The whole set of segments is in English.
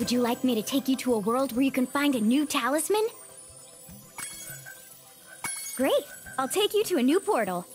Would you like me to take you to a world where you can find a new talisman? Great! I'll take you to a new portal.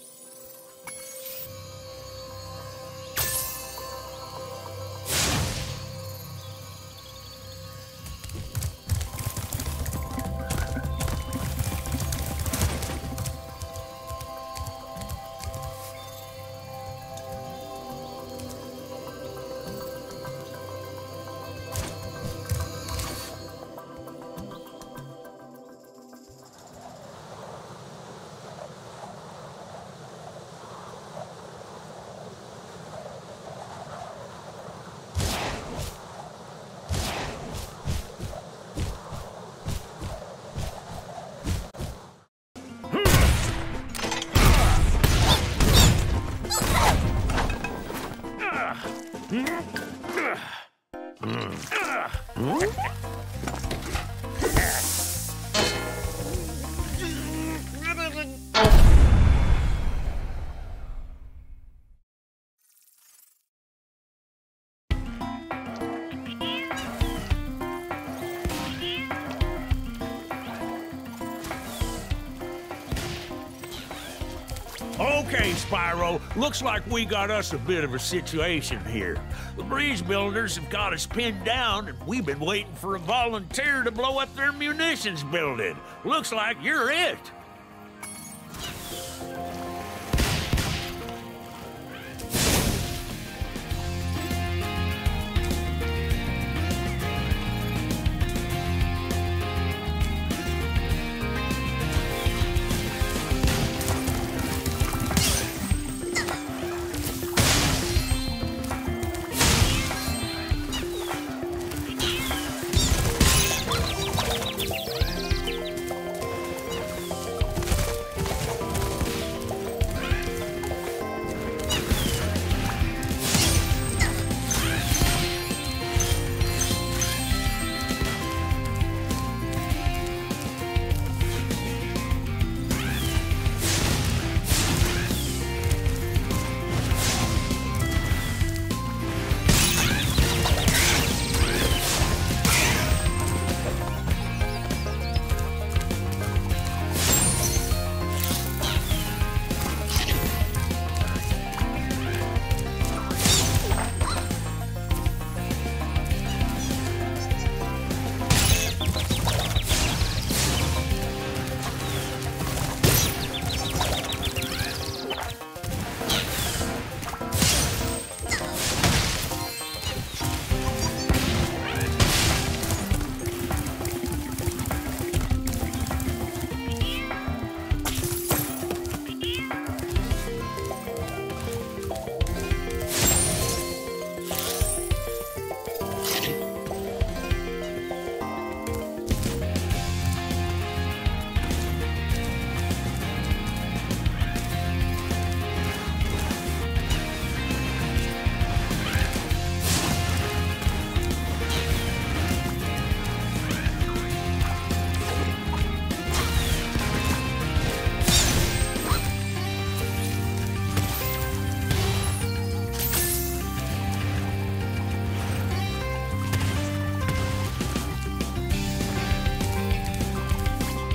Okay, Spyro, looks like we got us a bit of a situation here. The breeze builders have got us pinned down, and we've been waiting for a volunteer to blow up their munitions building. Looks like you're it.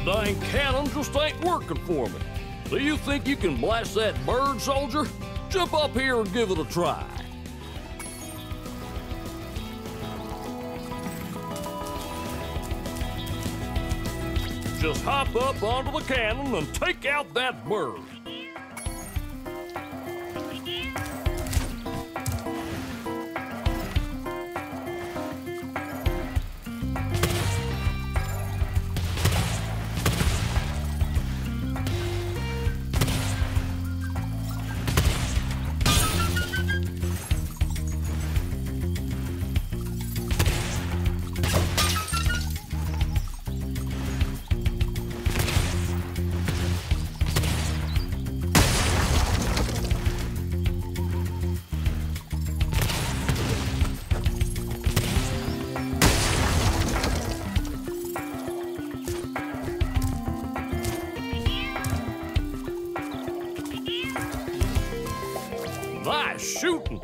Dang cannon just ain't working for me. Do you think you can blast that bird, soldier? Jump up here and give it a try. Just hop up onto the cannon and take out that bird. Nice shooting!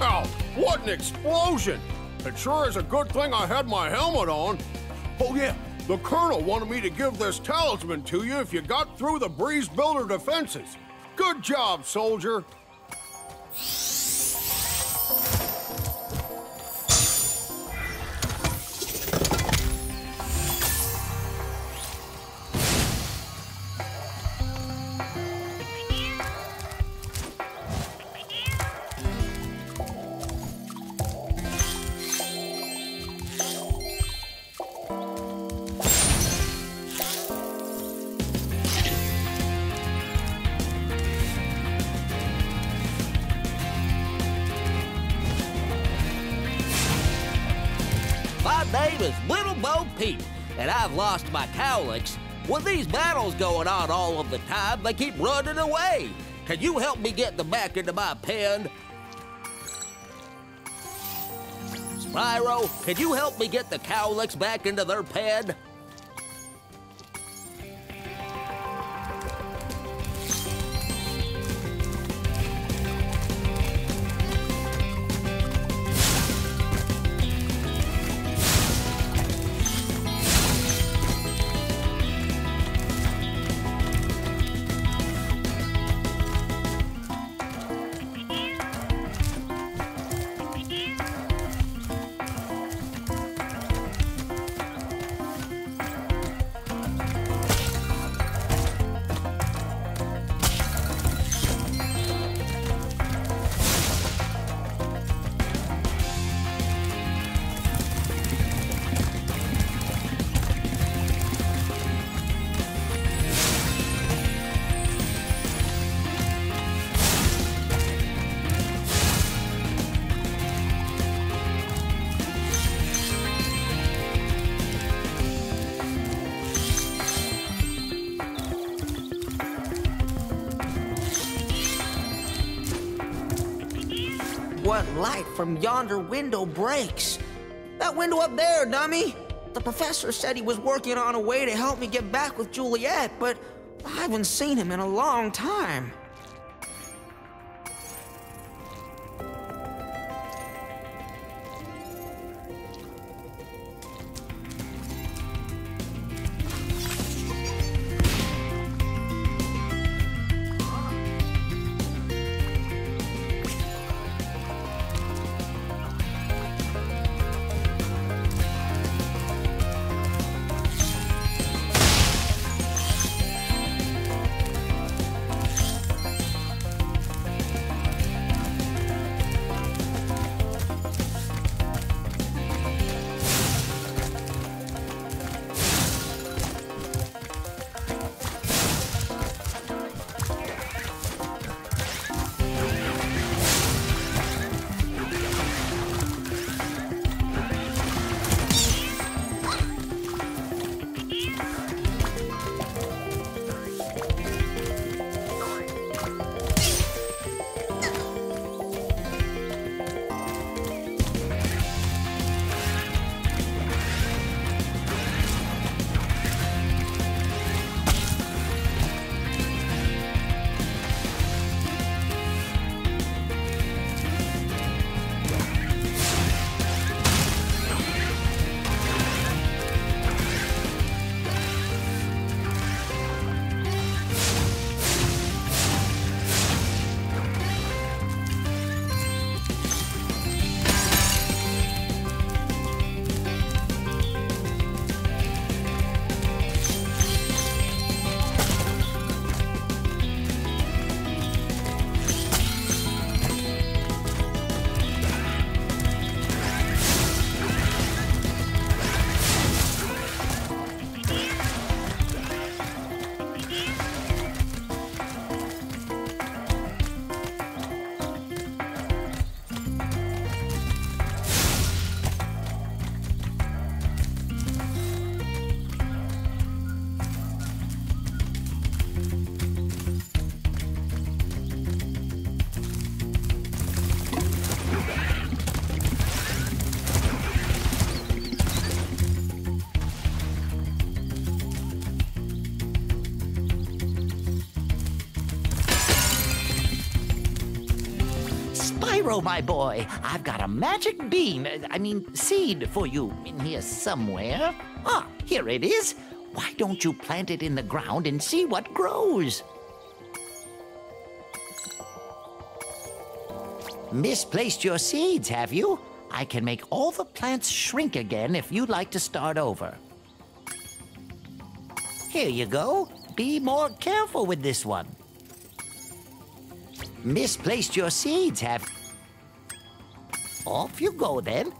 Wow, what an explosion! It sure is a good thing I had my helmet on. Oh yeah, the Colonel wanted me to give this talisman to you if you got through the breeze builder defenses. Good job, soldier. And I've lost my cowlicks. With these battles going on all of the time, they keep running away. Can you help me get them back into my pen? Spyro, can you help me get the cowlicks back into their pen? Light from yonder window breaks. That window up there, dummy. The professor said he was working on a way to help me get back with Juliet, but I haven't seen him in a long time. Pyro, my boy, I've got a magic bean, I mean seed for you in here somewhere. Ah, here it is. Why don't you plant it in the ground and see what grows? Misplaced your seeds, have you? I can make all the plants shrink again if you'd like to start over. Here you go. Be more careful with this one. Misplaced your seeds, have... Off you go, then.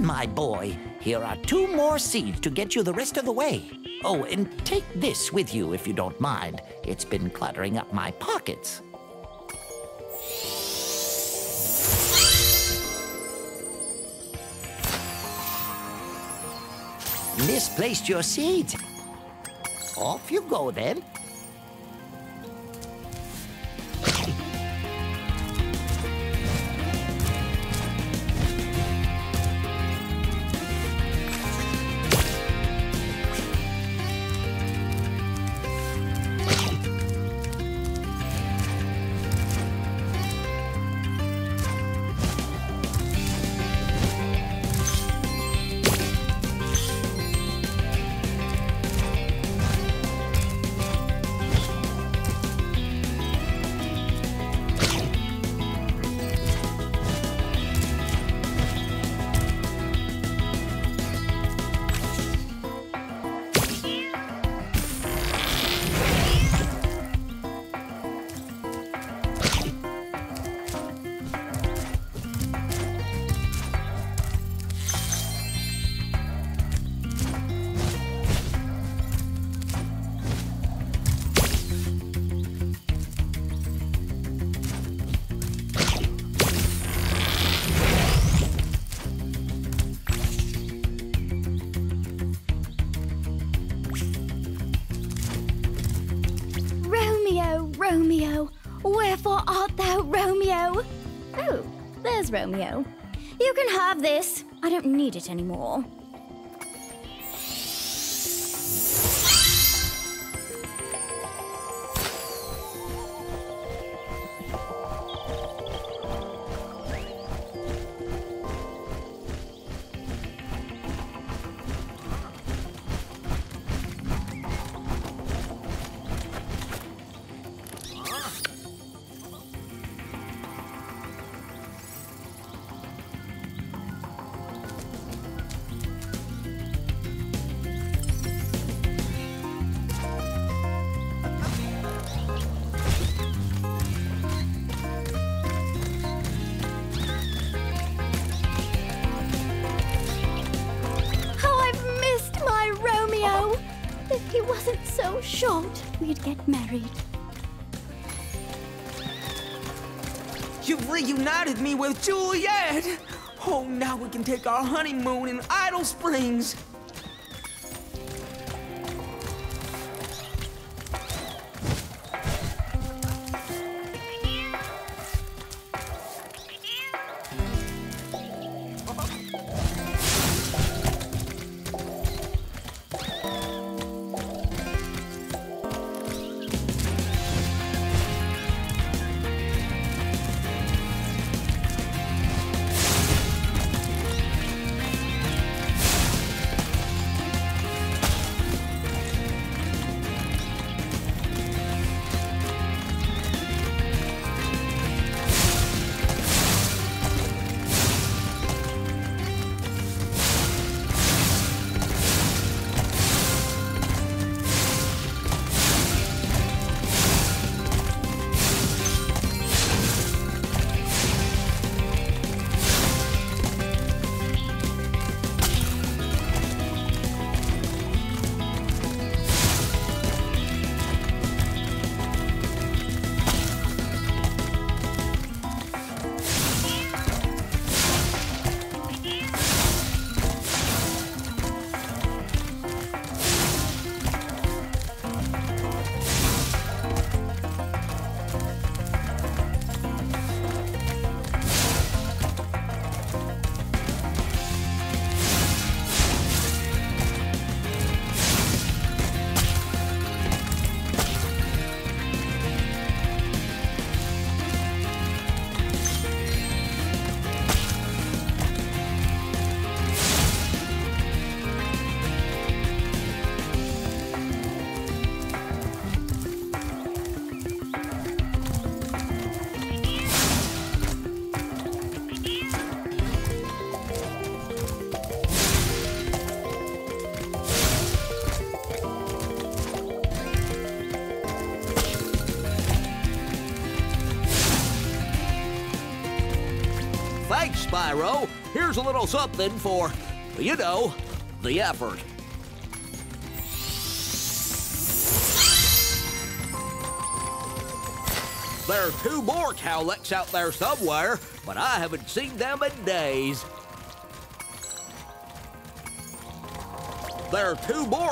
My boy, here are 2 more seeds to get you the rest of the way. Oh, and take this with you if you don't mind. It's been cluttering up my pockets. Misplaced your seeds. Off you go then. Romeo, wherefore art thou Romeo? Oh, there's Romeo. You can have this. I don't need it anymore. Short, we'd get married. You've reunited me with Juliet! Oh, now we can take our honeymoon in Idle Springs! Thanks, Spyro. Here's a little something for, you know, the effort. There are two more cowlicks out there somewhere, but I haven't seen them in days. There are two more.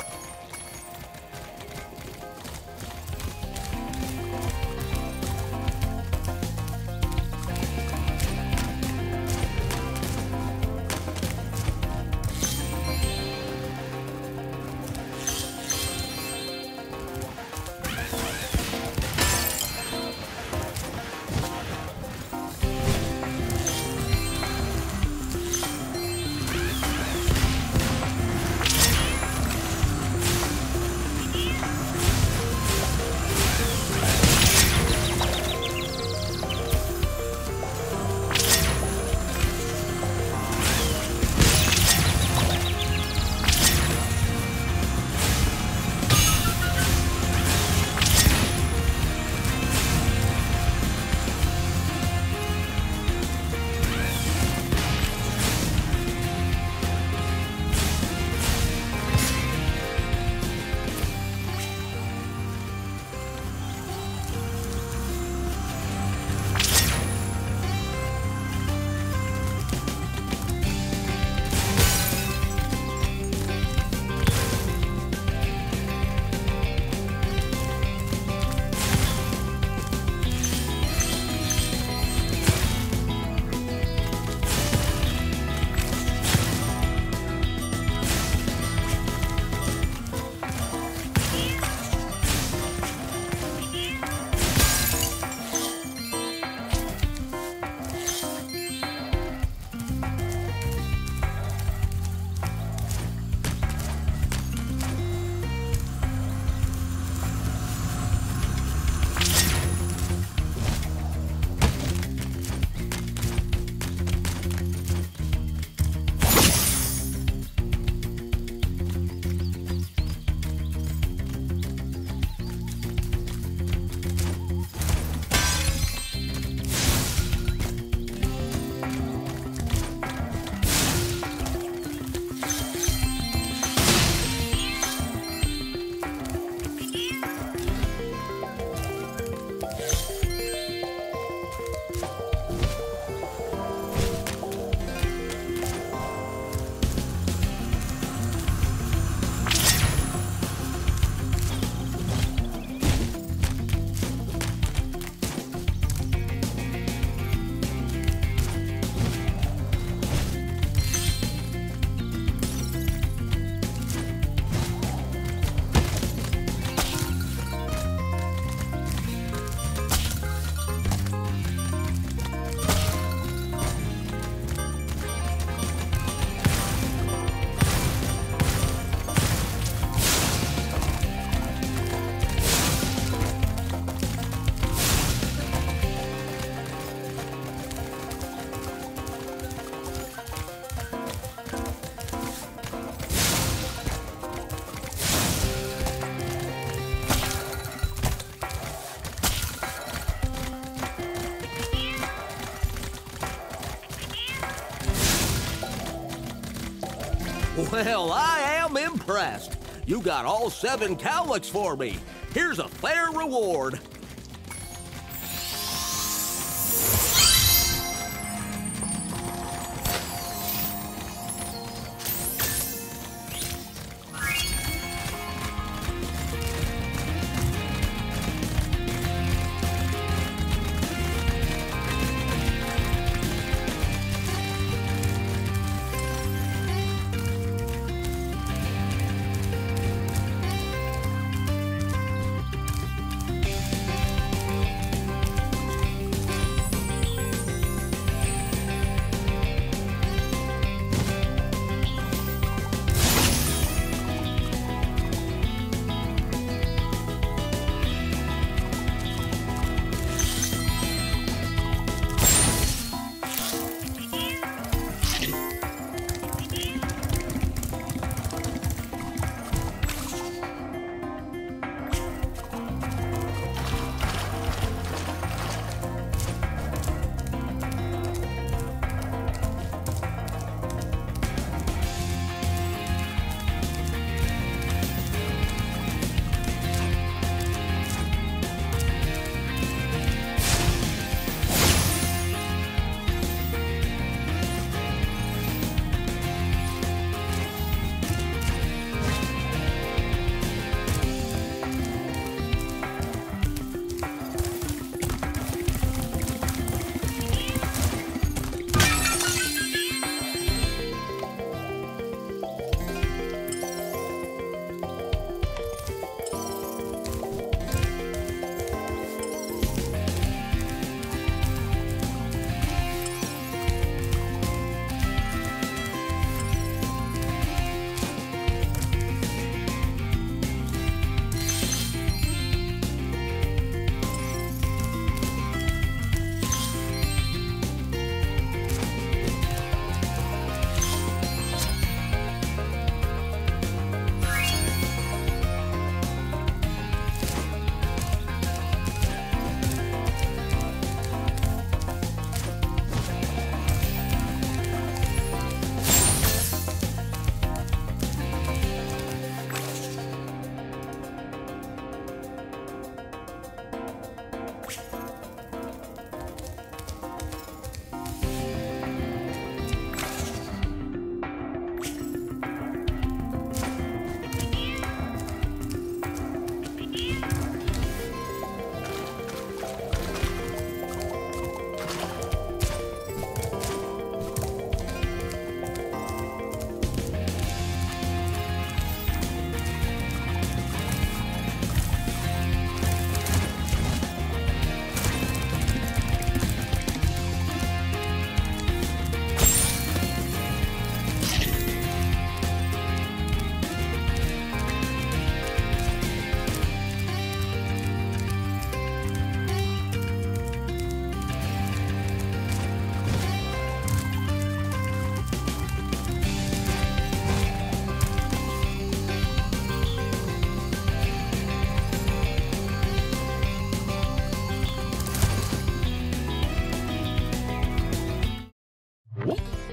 Well, I am impressed. You got all 7 cowlicks for me. Here's a fair reward.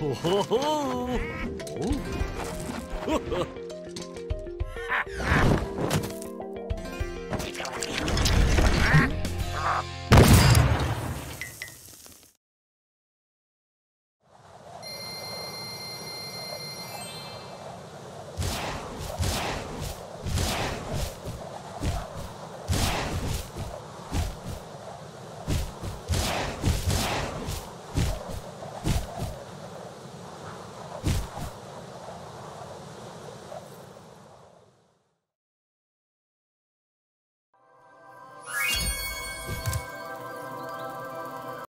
Oh, ho, ho. Oh.